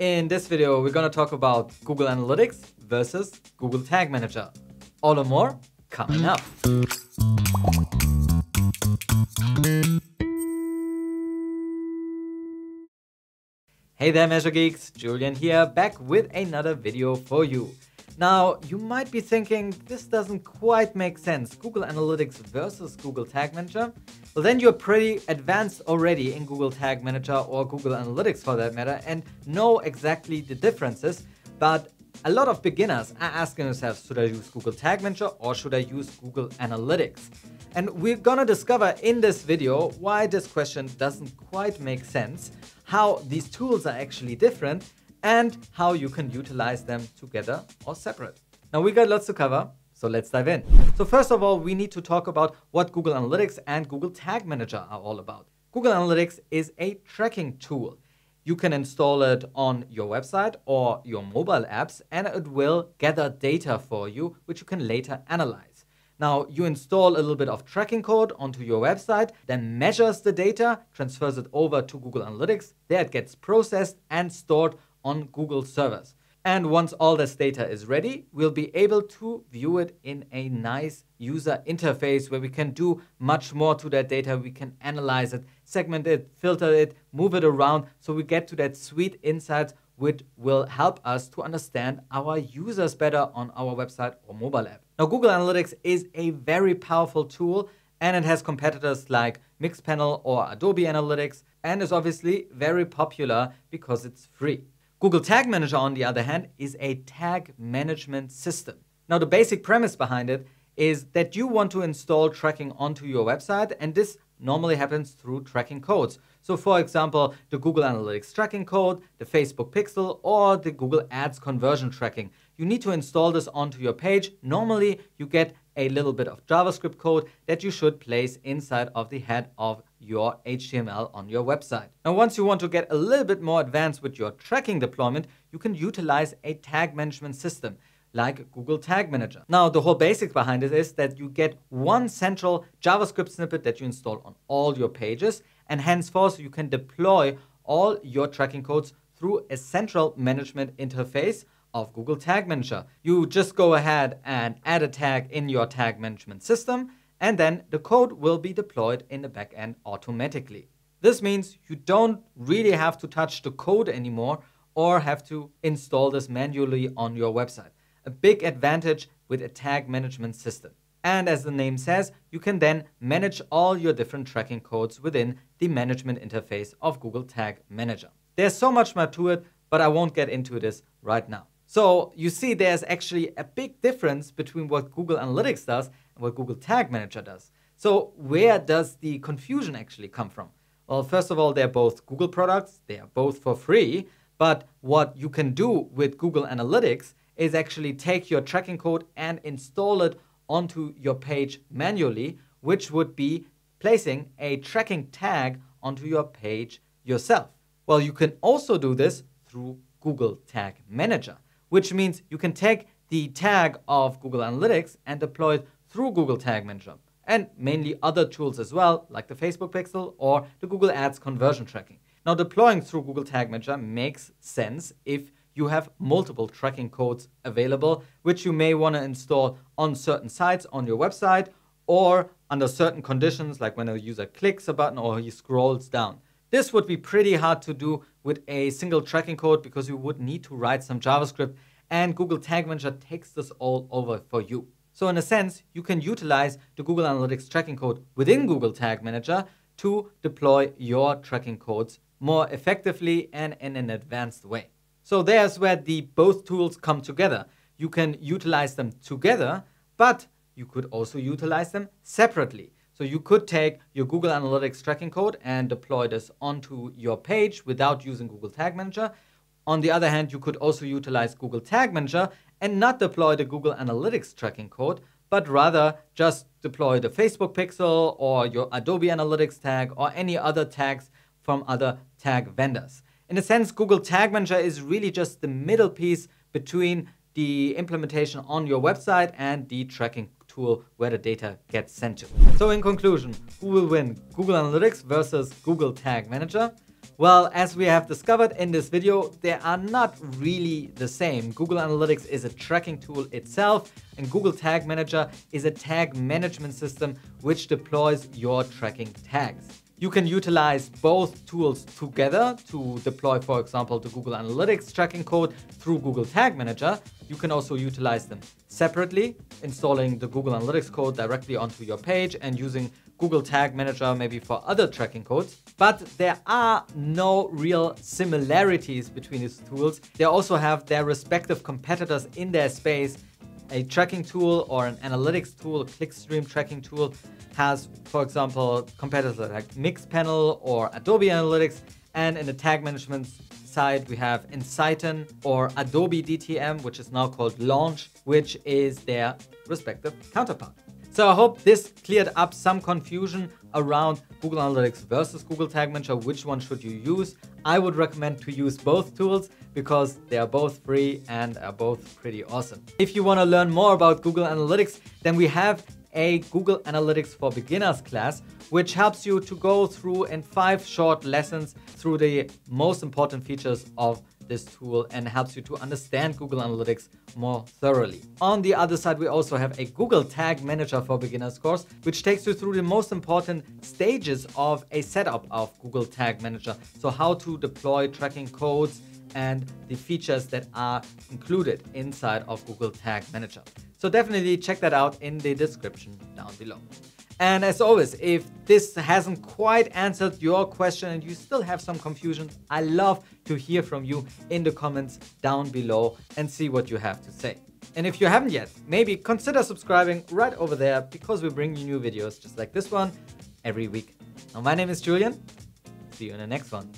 In this video, we're going to talk about Google Analytics versus Google Tag Manager. All and more coming up. Hey there, Measure Geeks! Julian here, back with another video for you. Now, you might be thinking, this doesn't quite make sense. Google Analytics versus Google Tag Manager? Well, then you're pretty advanced already in Google Tag Manager or Google Analytics for that matter and know exactly the differences. But a lot of beginners are asking themselves, should I use Google Tag Manager or should I use Google Analytics? And we're gonna discover in this video why this question doesn't quite make sense, how these tools are actually different, and how you can utilize them together or separate. Now, we got lots to cover, so let's dive in. So first of all, we need to talk about what Google Analytics and Google Tag Manager are all about. Google Analytics is a tracking tool. You can install it on your website or your mobile apps, and it will gather data for you, which you can later analyze. Now, you install a little bit of tracking code onto your website, then measures the data, transfers it over to Google Analytics. There it gets processed and stored on Google servers. And once all this data is ready, we'll be able to view it in a nice user interface where we can do much more to that data. We can analyze it, segment it, filter it, move it around, so we get to that sweet insights which will help us to understand our users better on our website or mobile app. Now, Google Analytics is a very powerful tool, and it has competitors like Mixpanel or Adobe Analytics, and is obviously very popular because it's free. Google Tag Manager, on the other hand, is a tag management system. Now, the basic premise behind it is that you want to install tracking onto your website, and this normally happens through tracking codes. So, for example, the Google Analytics tracking code, the Facebook Pixel, or the Google Ads conversion tracking. You need to install this onto your page. Normally, you get a little bit of JavaScript code that you should place inside of the head of your HTML on your website. Now, once you want to get a little bit more advanced with your tracking deployment, you can utilize a tag management system like Google Tag Manager. Now, the whole basics behind it is that you get one central JavaScript snippet that you install on all your pages, and henceforth you can deploy all your tracking codes through a central management interface of Google Tag Manager. You just go ahead and add a tag in your tag management system, and then the code will be deployed in the backend automatically. This means you don't really have to touch the code anymore or have to install this manually on your website. A big advantage with a tag management system. And as the name says, you can then manage all your different tracking codes within the management interface of Google Tag Manager. There's so much more to it, but I won't get into this right now. So you see there's actually a big difference between what Google Analytics does and what Google Tag Manager does. So where does the confusion actually come from? Well, first of all, they're both Google products. They are both for free. But what you can do with Google Analytics is actually take your tracking code and install it onto your page manually, which would be placing a tracking tag onto your page yourself. Well, you can also do this through Google Tag Manager, which means you can take the tag of Google Analytics and deploy it through Google Tag Manager, and mainly other tools as well, like the Facebook Pixel or the Google Ads conversion tracking. Now, deploying through Google Tag Manager makes sense if you have multiple tracking codes available, which you may want to install on certain sites on your website or under certain conditions, like when a user clicks a button or he scrolls down. This would be pretty hard to do with a single tracking code because you would need to write some JavaScript, and Google Tag Manager takes this all over for you. So in a sense, you can utilize the Google Analytics tracking code within Google Tag Manager to deploy your tracking codes more effectively and in an advanced way. So there's where the both tools come together. You can utilize them together, but you could also utilize them separately. So you could take your Google Analytics tracking code and deploy this onto your page without using Google Tag Manager. On the other hand, you could also utilize Google Tag Manager and not deploy the Google Analytics tracking code, but rather just deploy the Facebook Pixel or your Adobe Analytics tag or any other tags from other tag vendors. In a sense, Google Tag Manager is really just the middle piece between the implementation on your website and the tracking tool where the data gets sent to. So in conclusion, who will win? Google Analytics versus Google Tag Manager? Well, as we have discovered in this video, they are not really the same. Google Analytics is a tracking tool itself, and Google Tag Manager is a tag management system which deploys your tracking tags. You can utilize both tools together to deploy, for example, the Google Analytics tracking code through Google Tag Manager. You can also utilize them separately, installing the Google Analytics code directly onto your page and using Google Tag Manager maybe for other tracking codes. But there are no real similarities between these tools. They also have their respective competitors in their space. A tracking tool or an analytics tool, a clickstream tracking tool, has, for example, competitors like Mixpanel or Adobe Analytics. And in the tag management side, we have Insighten or Adobe DTM, which is now called Launch, which is their respective counterpart. So I hope this cleared up some confusion around Google Analytics versus Google Tag Manager. Which one should you use? I would recommend to use both tools because they are both free and are both pretty awesome. If you want to learn more about Google Analytics, then we have a Google Analytics for Beginners class, which helps you to go through in 5 short lessons through the most important features of this tool and helps you to understand Google Analytics more thoroughly. On the other side, we also have a Google Tag Manager for Beginners course, which takes you through the most important stages of a setup of Google Tag Manager. So how to deploy tracking codes and the features that are included inside of Google Tag Manager. So definitely check that out in the description down below. And as always, if this hasn't quite answered your question and you still have some confusion, I love to hear from you in the comments down below and see what you have to say. And if you haven't yet, maybe consider subscribing right over there because we bring you new videos just like this one every week. Now, my name is Julian. See you in the next one.